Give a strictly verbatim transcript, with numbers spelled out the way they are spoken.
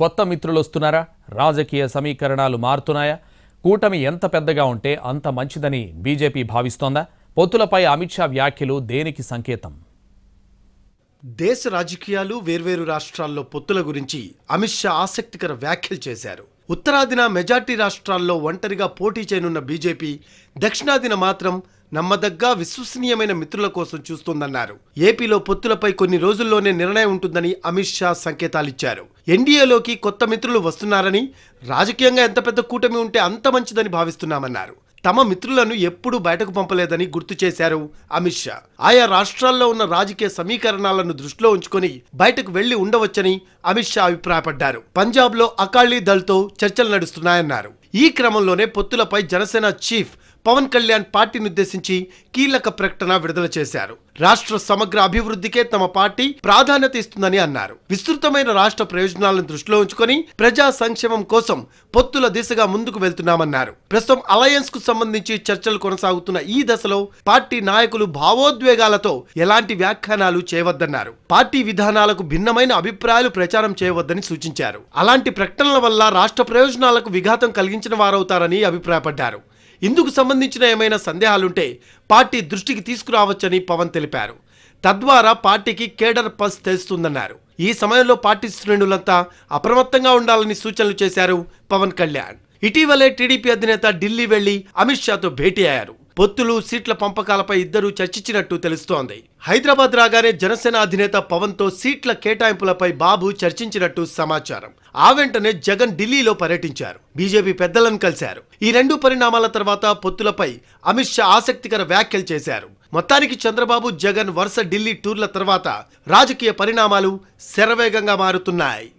కొత్త మిత్రులు వస్తున్నారా? రాజకీయ సమీకరణాలు మారుతున్నాయా? కూటమి ఎంత పెద్దగా ఉంటే అంత మంచిదని బీజేపీ భావిస్తోందా? పొత్తులపై అమిత్ షా వ్యాఖ్యలు దేనికి సంకేతం? దేశ రాజకీయాలు వేర్వేరు రాష్ట్రాల్లో పొత్తుల గురించి అమిత్ షా ఆసక్తికర వ్యాఖ్యలు చేశారు. ఉత్తరాదిన మెజార్టీ రాష్ట్రాల్లో ఒంటరిగా పోటీ చేయనున్న బీజేపీ దక్షిణాదిన మాత్రం నమ్మదగ్గ విశ్వసనీయమైన మిత్రుల కోసం చూస్తోందన్నారు. ఏపీలో పొత్తులపై కొన్ని రోజుల్లోనే నిర్ణయం ఉంటుందని అమిత్ షా సంకేతాలిచ్చారు. ఎన్డీఏలోకి కొత్త మిత్రులు వస్తున్నారని, రాజకీయంగా ఎంత పెద్ద కూటమి ఉంటే అంత మంచిదని భావిస్తున్నామన్నారు. తమ మిత్రులను ఎప్పుడూ బయటకు పంపలేదని గుర్తు చేశారు అమిత్ షా. ఆయా రాష్ట్రాల్లో ఉన్న రాజకీయ సమీకరణాలను దృష్టిలో ఉంచుకొని బయటకు వెళ్లి ఉండవచ్చని అమిత్ షా అభిప్రాయపడ్డారు. పంజాబ్లో అకాళీ దళ్తో చర్చలు నడుస్తున్నాయన్నారు. ఈ క్రమంలోనే పొత్తులపై జనసేన చీఫ్ పవన్ కళ్యాణ్ పార్టీని ఉద్దేశించి కీలక ప్రకటన విడుదల చేశారు. రాష్ట్ర సమగ్ర అభివృద్ధికే తమ పార్టీ ప్రాధాన్యత ఇస్తుందని అన్నారు. విస్తృతమైన రాష్ట్ర ప్రయోజనాలను దృష్టిలో ఉంచుకొని ప్రజా సంక్షేమం కోసం పొత్తుల దిశగా ముందుకు వెళ్తున్నామన్నారు. ప్రస్తుతం అలయన్స్ కు సంబంధించి చర్చలు కొనసాగుతున్న ఈ దశలో పార్టీ నాయకులు భావోద్వేగాలతో ఎలాంటి వ్యాఖ్యానాలు చేయవద్దన్నారు. పార్టీ విధానాలకు భిన్నమైన అభిప్రాయాలు ప్రచారం చేయవద్దని సూచించారు. అలాంటి ప్రకటనల వల్ల రాష్ట్ర ప్రయోజనాలకు విఘాతం కలిగించిన వారవుతారని అభిప్రాయపడ్డారు. ఇందుకు సంబంధించిన ఏమైనా సందేహాలుంటే పార్టీ దృష్టికి తీసుకురావచ్చని పవన్ తెలిపారు. తద్వారా పార్టీకి కేడర్ పల్స్ తెలుస్తుందన్నారు. ఈ సమయంలో పార్టీ శ్రేణులంతా అప్రమత్తంగా ఉండాలని సూచనలు చేశారు పవన్ కళ్యాణ్. ఇటీవలే టీడీపీ అధినేత ఢిల్లీ వెళ్లి అమిత్ షాతో భేటీ అయ్యారు. పొత్తులు, సీట్ల పంపకాలపై ఇద్దరూ చర్చించినట్టు తెలుస్తోంది. హైదరాబాద్ రాగానే జనసేన అధినేత పవన్ తో సీట్ల కేటాయింపులపై బాబు చర్చించినట్టు సమాచారం. ఆ వెంటనే జగన్ ఢిల్లీలో పర్యటించారు. బీజేపీ పెద్దలను కలిశారు. ఈ రెండు పరిణామాల తర్వాత పొత్తులపై అమిత్ షా ఆసక్తికర వ్యాఖ్యలు చేశారు. మొత్తానికి చంద్రబాబు, జగన్ వరుస ఢిల్లీ టూర్ల తర్వాత రాజకీయ పరిణామాలు శరవేగంగా మారుతున్నాయి.